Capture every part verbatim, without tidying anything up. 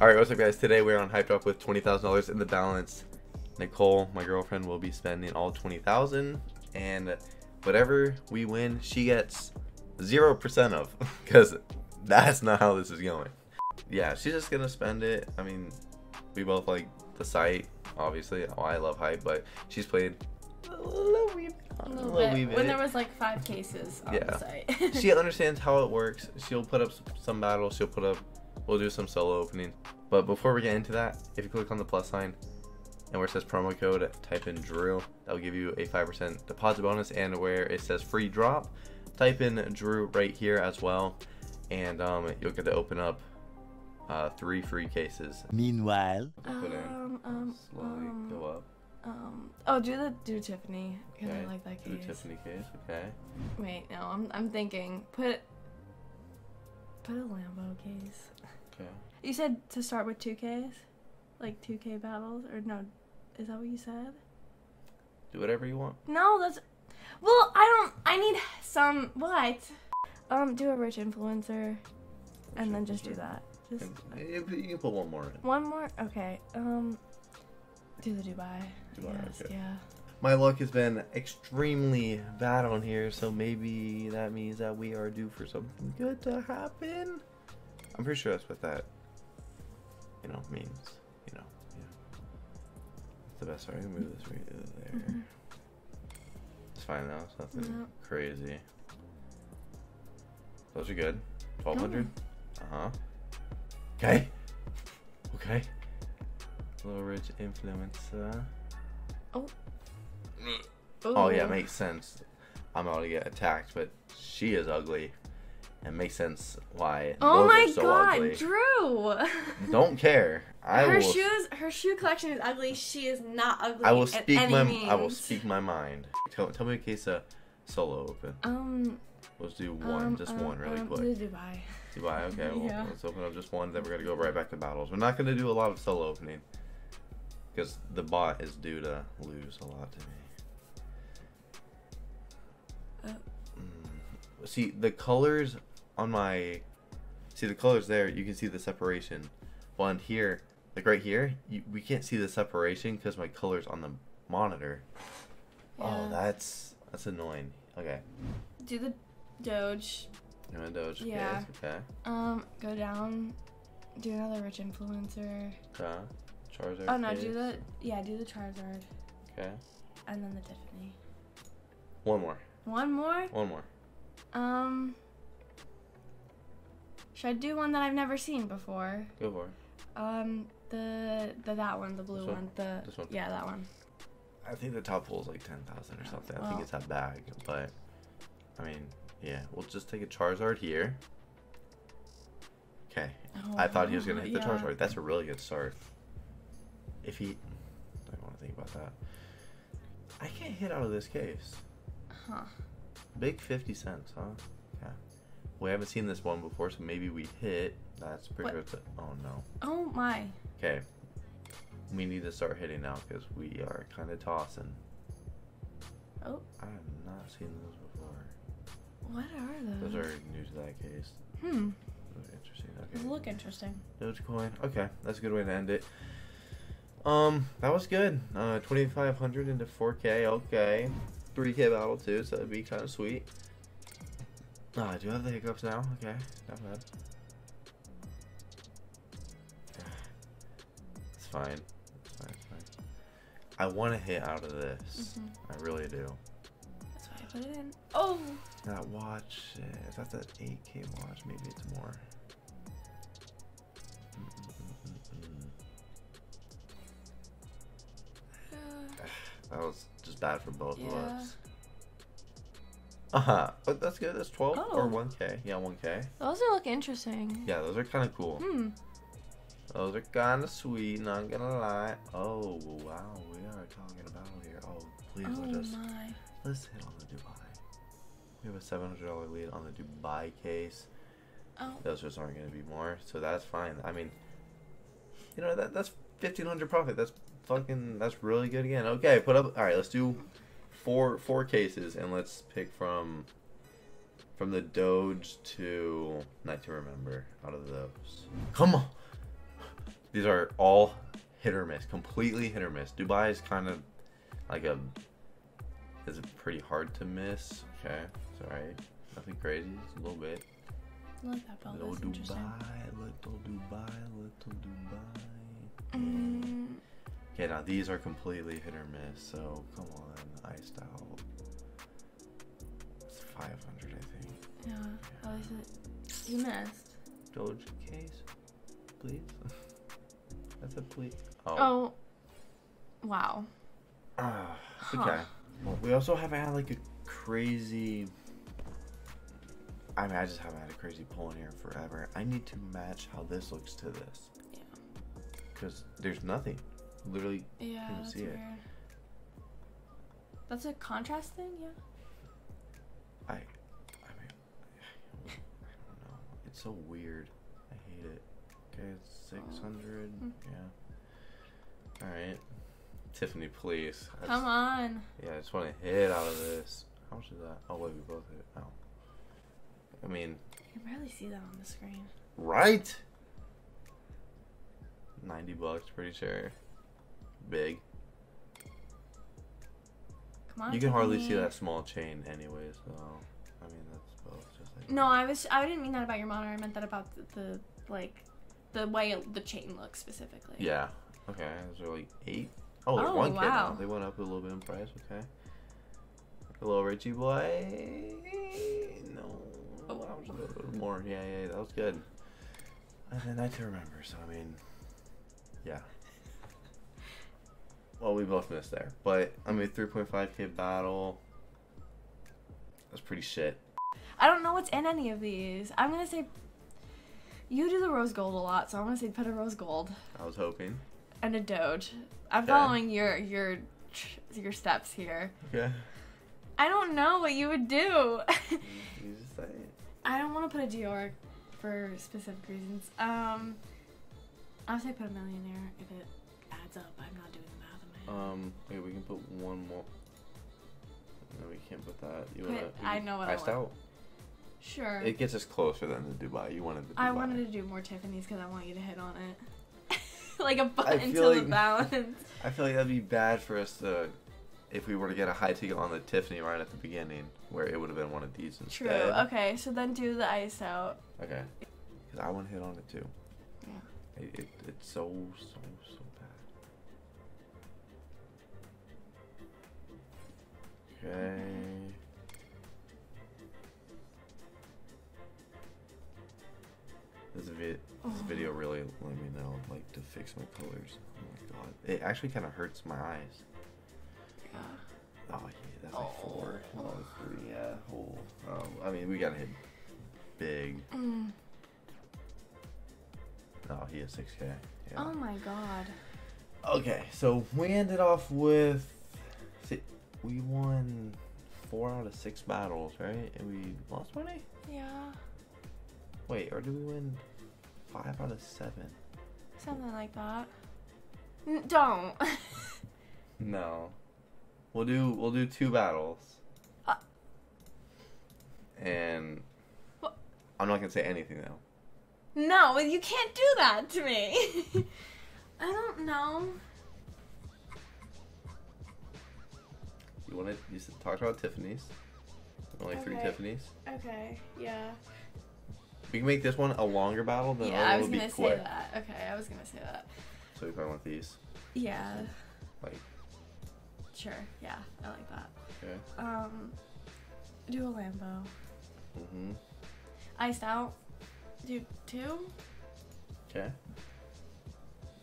All right, what's up guys? Today we're on Hype Drop with twenty thousand dollars in the balance. Nicole, my girlfriend, will be spending all twenty thousand dollars, and whatever we win, she gets zero percent of, because that's not how this is going. Yeah, she's just gonna spend it. I mean, we both like the site, obviously. Oh, I love Hype, but she's played a little wee bit. A little, a little bit. bit. When there was like five cases on yeah. the site. She understands how it works. She'll put up some battles, she'll put up we'll do some solo opening. But before we get into that, if you click on the plus sign and where it says promo code, type in Drew. That'll give you a five percent deposit bonus, and where it says free drop, type in Drew right here as well. And um, you'll get to open up uh, three free cases. Meanwhile, put in, um, um, slowly um, go up. Um, oh, do the do Tiffany, because okay. I like that case. Do Tiffany case, okay. Wait, no, I'm, I'm thinking, put, put a Lambo case. Okay. You said to start with two Ks? Like two K battles? Or no, is that what you said? Do whatever you want. No, that's... Well, I don't... I need some... What? Um, do a rich influencer. Rich and then influencer. Just do that. Just... You can put one more in. One more? Okay. Um, do the Dubai. Dubai, yes, okay. Yeah. My luck has been extremely bad on here, so maybe that means that we are due for something good to happen. I'm pretty sure that's what that, you know, means. You know, yeah. That's the best. Sorry, I can move this right there. Mm-hmm. It's fine though. It's nothing no. crazy. Those are good. Twelve hundred. Uh huh. Okay. Okay. Little rich influencer. Oh. Ooh. Oh yeah, makes sense. I'm about to get attacked, but she is ugly. It makes sense why. Oh my so god, ugly. Drew! Don't care. I her will, shoes, her shoe collection is ugly. She is not ugly. I will speak at any my. Means. I will speak my mind. Tell, tell me a case of solo open. Um. Let's do one, um, just um, one, really um, quick. Do Dubai. Dubai. Okay. Well, yeah. Let's open up just one. Then we're gonna go right back to battles. We're not gonna do a lot of solo opening, because the bot is due to lose a lot to me. Uh, mm. See the colors. On my, see the colors there, you can see the separation. But on here, like right here, you, we can't see the separation because my color's on the monitor. Yeah. Oh, that's that's annoying. Okay. Do the Doge. Do the Doge. Yeah. Case. Okay. Um, go down. Do another rich influencer. Okay. Charizard. Oh no, case. do the yeah, do the Charizard. Okay. And then the Tiffany. One more. One more. One more. Um. Should I do one that I've never seen before? Go for it. Um, the, the that one, the blue this one, one, the this one. yeah, that one. I think the top pool is like ten thousand or something. Well, I think it's that bag, but I mean, yeah, we'll just take a Charizard here. Okay, oh, I thought he was gonna hit yeah. the Charizard. That's a really good start. If he, I don't want to think about that. I can't hit out of this case. Huh? Big fifty cents, huh? Yeah. We haven't seen this one before, so maybe we hit. That's pretty good. Oh no. Oh my. Okay. We need to start hitting now because we are kind of tossing. Oh. I have not seen those before. What are those? Those are new to that case. Hmm. Interesting. Okay. Look interesting. Dogecoin. Okay, that's a good way to end it. Um, that was good. Uh, twenty-five hundred into four K. Okay. three K battle too, so that'd be kind of sweet. Ah, oh, do I have the hiccups now? Okay, not bad. It's fine. It's fine, it's fine. I want to hit out of this. Mm-hmm. I really do. That's why I put it in. Oh! That watch, if that's an eight K watch, maybe it's more. Mm-mm-mm-mm. Uh, that was just bad for both yeah. of us. Uh-huh. But that's good. That's twelve oh. or one K. Yeah, one K. Those are look interesting. Yeah, those are kind of cool. Hmm. Those are kind of sweet, not gonna lie. Oh, wow. We are talking about here. Oh, please oh let us. My. Let's hit on the Dubai. We have a seven hundred dollar lead on the Dubai case. Oh. Those just aren't gonna be more, so that's fine. I mean, you know, that that's fifteen hundred profit. That's fucking, that's really good again. Okay, put up. All right, let's do Four four cases, and let's pick from from the Doge to Night to Remember out of those. Come on, These are all hit or miss, completely hit or miss. Dubai is kind of like a, is pretty hard to miss. Okay, it's all right. Nothing crazy, just a little bit. Look, that ball little Dubai, little Dubai, little Dubai. Mm. Okay, now these are completely hit or miss. So come on, iced out. It's five hundred, I think. Yeah, yeah. I was, you missed. Doge case, please. That's a please. Oh. Oh. Wow. Uh, huh. Okay. Well, we also haven't had like a crazy. I mean, I just haven't had a crazy pull in here forever. I need to match how this looks to this. Yeah. Because there's nothing. Literally, yeah, you can see weird. It. That's a contrast thing, yeah. I, I mean, I don't know. It's so weird. I hate it. Okay, it's six hundred. Oh. Yeah. All right. Tiffany, please. Come just, on. Yeah, I just want to hit out of this. How much is that? Oh, wait, we both hit. Oh. I mean, you can barely see that on the screen. Right? ninety bucks, pretty sure. Big. Come on. You can hardly me. see that small chain anyway, so I mean that's both just like. No, I was I didn't mean that about your monitor. I meant that about the, the like the way it, the chain looks specifically. Yeah. Okay. So like eight. Oh, there's oh, one wow. kid now. They went up a little bit in price, okay. Hello, Richie boy. No. Oh, I was a little bit more. Yeah, yeah, that was good. And then I can remember, so I mean, yeah. Well, we both missed there, but I mean, three point five K battle. That's pretty shit. I don't know what's in any of these. I'm gonna say you do the rose gold a lot, so I'm gonna say put a rose gold. I was hoping. And a doge. I'm okay. following your your your steps here. Okay. I don't know what you would do. You just say it. I don't want to put a Dior for specific reasons. Um, I would say put a millionaire if it adds up. I'm not doing the math in my head. Um, okay, we can put one more. No, we can't put that. You want to? I know what I want. Out? Sure. It gets us closer than the Dubai. You wanted the Dubai. I wanted to do more Tiffany's because I want you to hit on it, like a button to like, the balance. I feel like that'd be bad for us to. If we were to get a high ticket on the Tiffany right at the beginning, where it would have been one of these instead. True. Okay, so then do the ice out. Okay. Because I want to hit on it too. Yeah. It, it, it's so, so, so bad. Okay. This, vi oh. this video really let me know, like, to fix my colors. Oh my god. It actually kind of hurts my eyes. Oh yeah, that's like four. Oh, oh three, yeah, whole. Um, I mean, we gotta hit big. Mm. Oh, he has six K. Yeah. Oh my god. Okay, so we ended off with, see, we won four out of six battles, right? And we lost money. Yeah. Wait, or did we win five out of seven? Something like that. N- don't. No. We'll do we'll do two battles, uh, and well, I'm not gonna say anything though. No, you can't do that to me. I don't know. You want to you talk about Tiffany's? Only okay. three Tiffany's. Okay. Yeah. We can make this one a longer battle than yeah. I was gonna say that. Okay, I was gonna say that. So we probably want these. Yeah. Like. Sure, yeah, I like that. Okay. Um, do a Lambo. Mm-hmm. Iced out. Do two. Okay.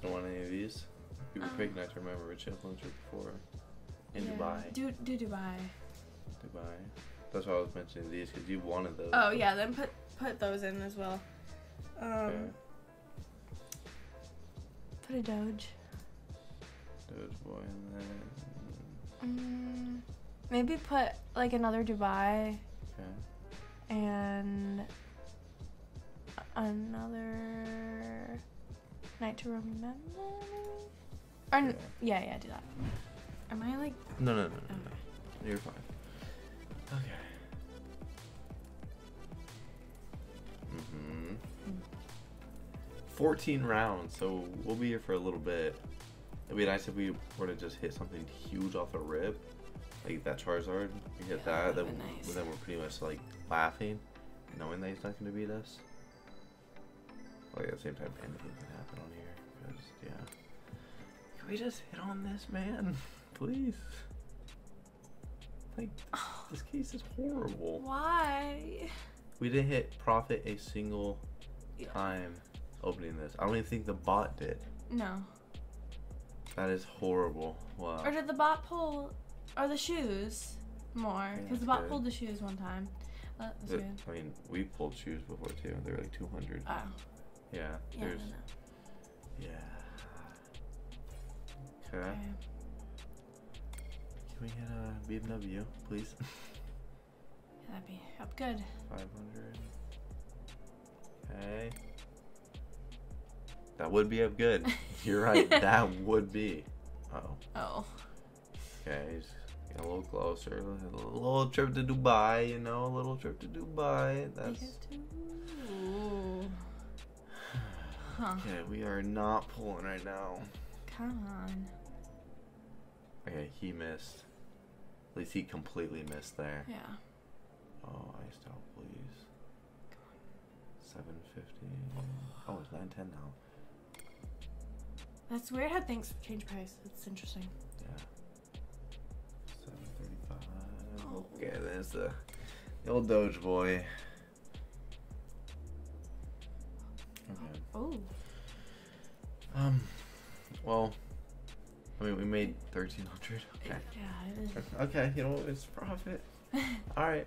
Don't want any of these. You were um, quick not to remember a challenge before. In yeah. Dubai. Do, do Dubai. Dubai. That's why I was mentioning these, because you wanted those. Oh, yeah, then put, put those in as well. Um, okay. Put a Doge. Doge boy in there. Mm, maybe put like another Dubai okay. and another night to remember. Or yeah. yeah, yeah, do that. Am I like? No, no, no, okay. no, no. You're fine. Okay. Mm-hmm. Mm. fourteen rounds, so we'll be here for a little bit. It'd be nice if we were to just hit something huge off the rip, like that Charizard. We hit yeah, that, then, nice. Then we're pretty much like laughing, knowing that he's not going to beat us. Like at the same time, anything can happen on here. Because, yeah. Can we just hit on this man, please? Like, this case is horrible. Why? We didn't hit profit a single yeah. time opening this. I don't even think the bot did. No. That is horrible. Wow. Or did the bot pull, or the shoes more? Because yeah, the bot good. pulled the shoes one time. Well, that was it, good. I mean, we pulled shoes before too. They were like two hundred. Oh. Yeah. Yeah. There's, yeah. Okay. Okay. Can we get a B M W, please? Yeah, that'd be up good. five hundred. Okay. That would be up good. You're right. That would be. Uh oh. Oh. Okay. Just get a little closer. A little trip to Dubai, you know. A little trip to Dubai. That's. Ooh. Huh. Okay, we are not pulling right now. Come on. Okay, he missed. At least he completely missed there. Yeah. Oh, iced out, please. seven fifty. Oh, it's nine ten now. That's weird how things change price. It's interesting. Yeah. seven thirty-five. Oh. Okay, there's the, the old Doge boy. Okay. Oh. Um. Well. I mean, we made thirteen hundred. Okay. Yeah. Okay. You know, it's profit. All right.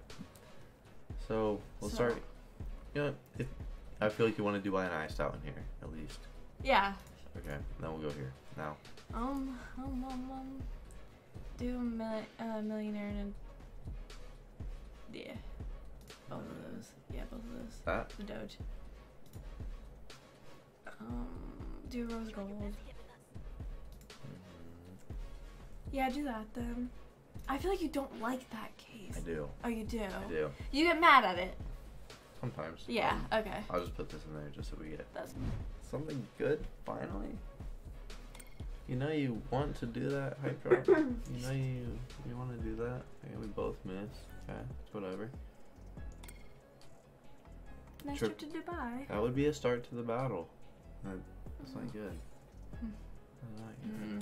So we'll so. start. You know, if, I feel like you want to Dubai and iced out in here, at least. Yeah. Okay, then we'll go here now. Um, um, um, um. Do a mil uh, millionaire and a... yeah, both of those. Yeah, both of those. That. The Doge. Um, do rose gold. Mm-hmm. Yeah, do that then. I feel like you don't like that case. I do. Oh, you do. I do. You get mad at it. Sometimes. Yeah, um, okay. I'll just put this in there just so we get That's something good, finally. You know you want to do that, Hype Drop. You know you you want to do that. Okay, we both missed. Okay, it's whatever. Nice trip, trip to Dubai. That would be a start to the battle. That's not good. That's not good. Mm-hmm.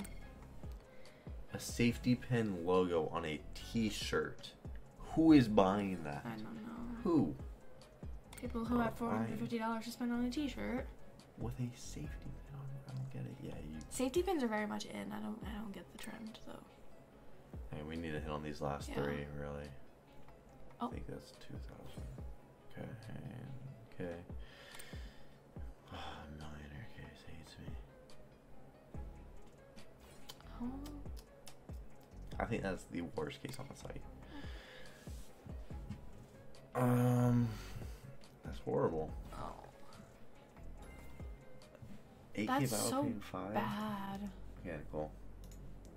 A safety pin logo on a t-shirt. Who is buying that? I don't know. Who? People who oh, have four hundred fifty dollars to spend on a t-shirt. With a safety pin on it. I don't get it. Yeah, you... Safety pins are very much in. I don't I don't get the trend, though. So. Hey, we need to hit on these last yeah. three, really. Oh. I think that's two thousand. Okay. Okay. Oh, millionaire case hates me. Oh. I think that's the worst case on the site. Um... That's horrible. Oh. That's so five. bad. Yeah, Nicole.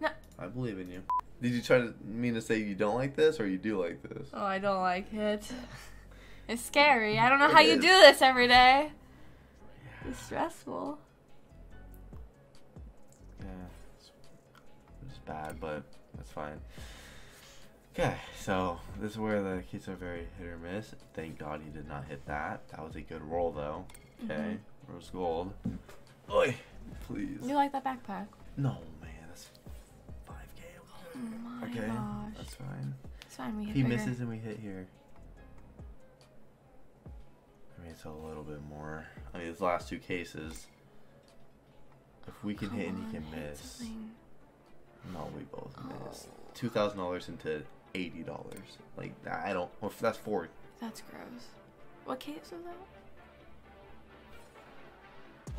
No. I believe in you. Did you try to mean to say you don't like this or you do like this? Oh, I don't like it. It's scary. I don't know it how is. you do this every day. Yeah. It's stressful. Yeah. It's, it's bad, but that's fine. Okay, so this is where the keys are very hit or miss. Thank God he did not hit that. That was a good roll, though. Okay, mm-hmm. Rose gold. Oi, please. You like that backpack? No, man, that's five K. Oh my okay, gosh. That's fine. It's fine. We hit he bigger. misses and we hit here. I mean, it's a little bit more. I mean, these last two cases. If we can Come hit and he can miss. Something. No, we both missed. Oh. Two thousand dollars into. Eighty dollars, like I don't. Well, that's four. That's gross. What case was that?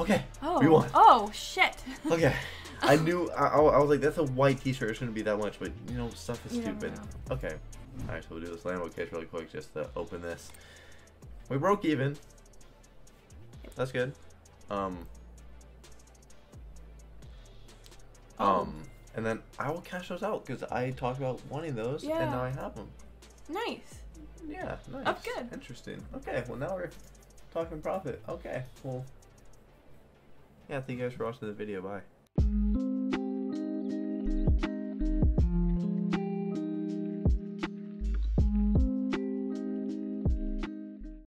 Okay. Oh. We won. Oh shit. Okay. I knew. I, I was like, that's a white T-shirt. It shouldn't be that much, but you know, stuff is stupid. Yeah. Okay. All right, so we'll do this Lambo case really quick just to open this. We broke even. That's good. Um. Oh. Um. And then I will cash those out because I talked about wanting those, yeah. and now I have them. Nice. Yeah, nice. Up good. Interesting. Okay, well now we're talking profit. Okay, well, Yeah, thank you guys for watching the video. Bye.